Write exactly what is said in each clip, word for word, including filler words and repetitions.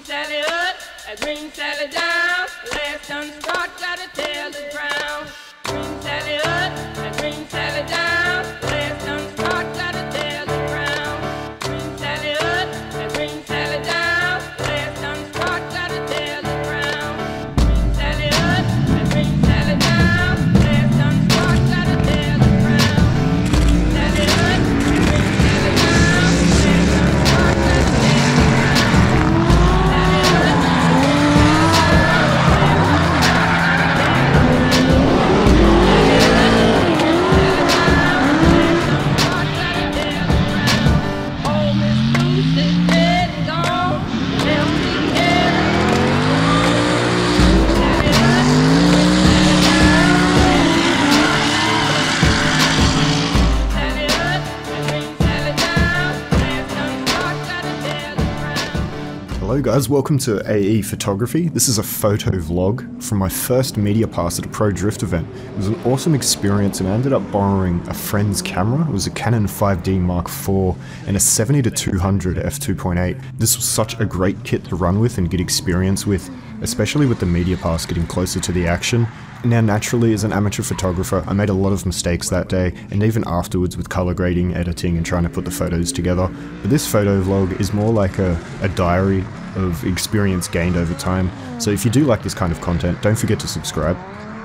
green Sally up, a green Sally down, last time start gotta tell the crown. Green Sally up, a green Sally down, last time start gotta tell the crown. Green Sally up, a green Sally down, last time start gotta tell the crown. Green Sally up, a green Sally down, last time start gotta tell the crown. Green Sally up, a green Sally down, last time start gotta tell the crown. Hello guys, welcome to A E Photography. This is a photo vlog from my first media pass at a pro drift event. It was an awesome experience and I ended up borrowing a friend's camera. It was a Canon five D Mark four and a seventy to two hundred f two point eight. This was such a great kit to run with and get experience with, especially with the media pass getting closer to the action. Now naturally, as an amateur photographer, I made a lot of mistakes that day, and even afterwards with colour grading, editing and trying to put the photos together. But this photo vlog is more like a, a diary of experience gained over time, so if you do like this kind of content, don't forget to subscribe.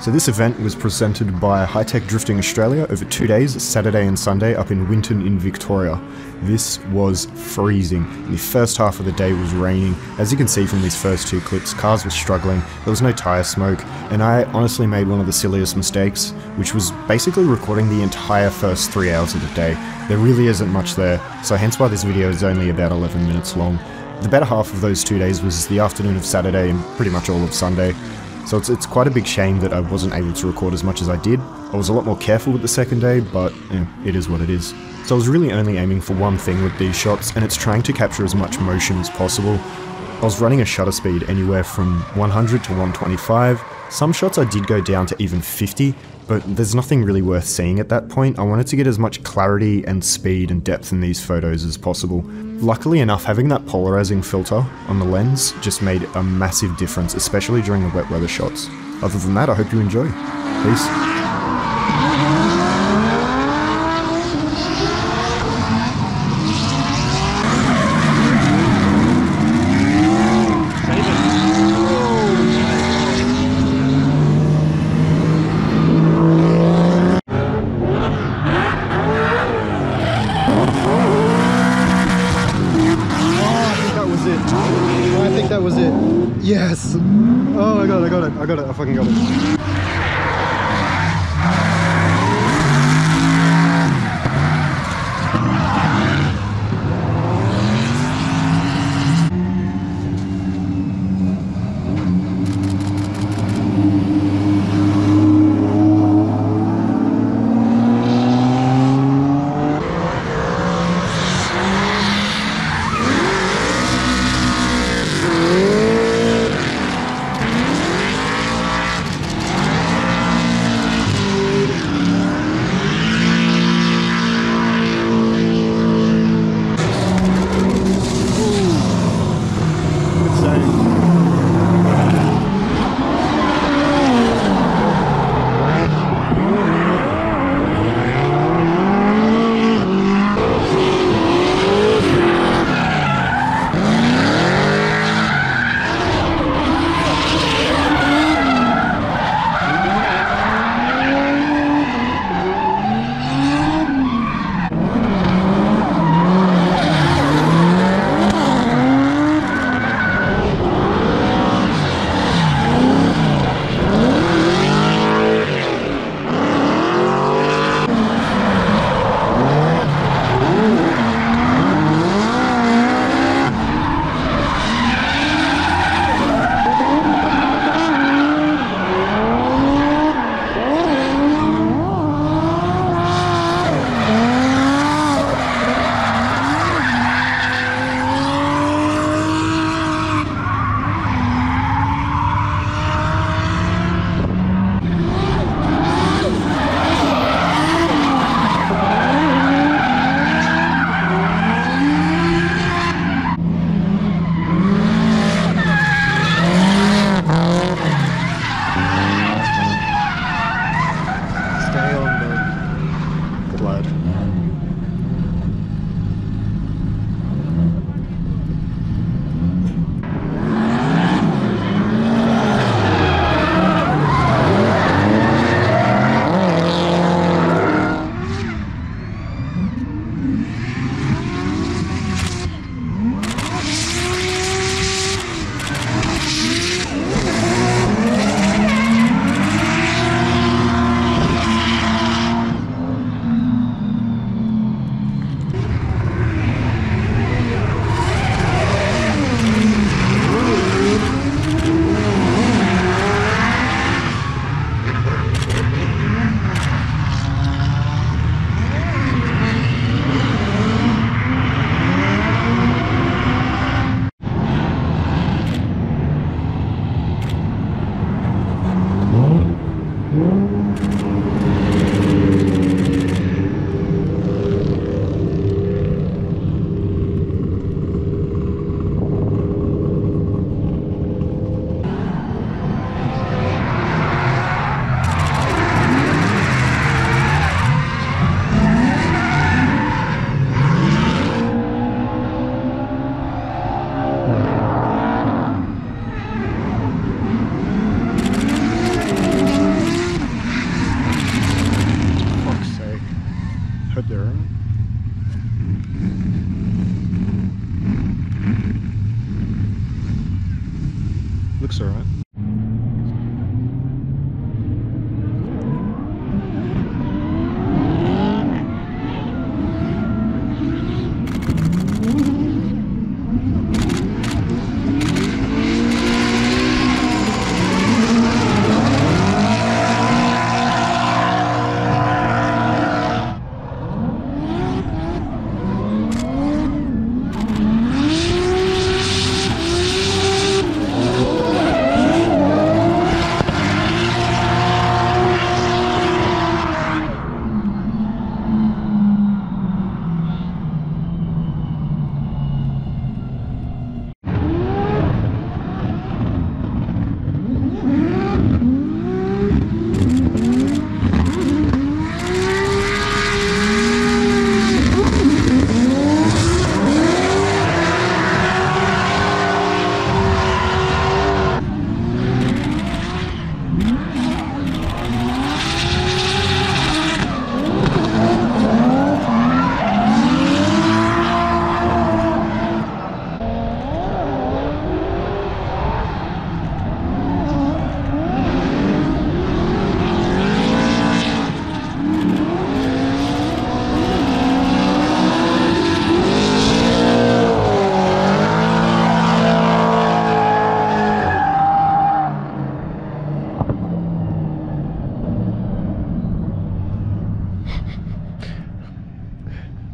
So this event was presented by High Tech Drifting Australia over two days, Saturday and Sunday, up in Winton in Victoria. This was freezing. The first half of the day was raining. As you can see from these first two clips, cars were struggling, there was no tyre smoke, and I honestly made one of the silliest mistakes, which was basically recording the entire first three hours of the day. There really isn't much there, so hence why this video is only about eleven minutes long. The better half of those two days was the afternoon of Saturday and pretty much all of Sunday. So it's, it's quite a big shame that I wasn't able to record as much as I did. I was a lot more careful with the second day, but eh, it is what it is. So I was really only aiming for one thing with these shots, and it's trying to capture as much motion as possible. I was running a shutter speed anywhere from one hundred to one twenty-five. Some shots I did go down to even fifty, but there's nothing really worth seeing at that point. I wanted to get as much clarity and speed and depth in these photos as possible. Luckily enough, having that polarizing filter on the lens just made a massive difference, especially during the wet weather shots. Other than that, I hope you enjoy. Peace. I think that was it. Yes! Oh my god, I got it, I got it, I fucking got it. looks all right.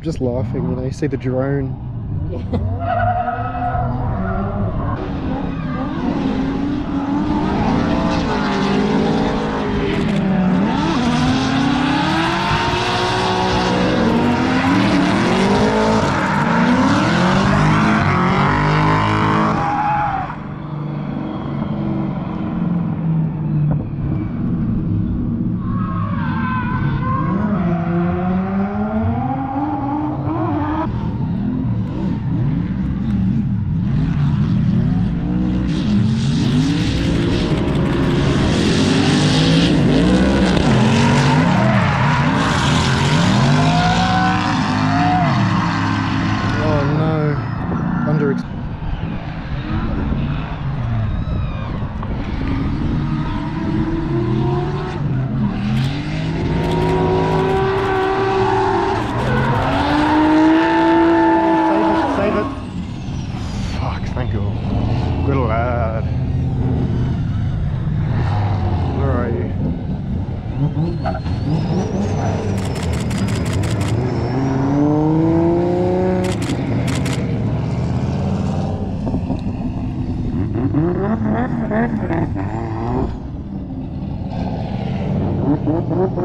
Just laughing, you know, you see the drone. Yeah.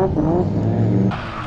Thank you.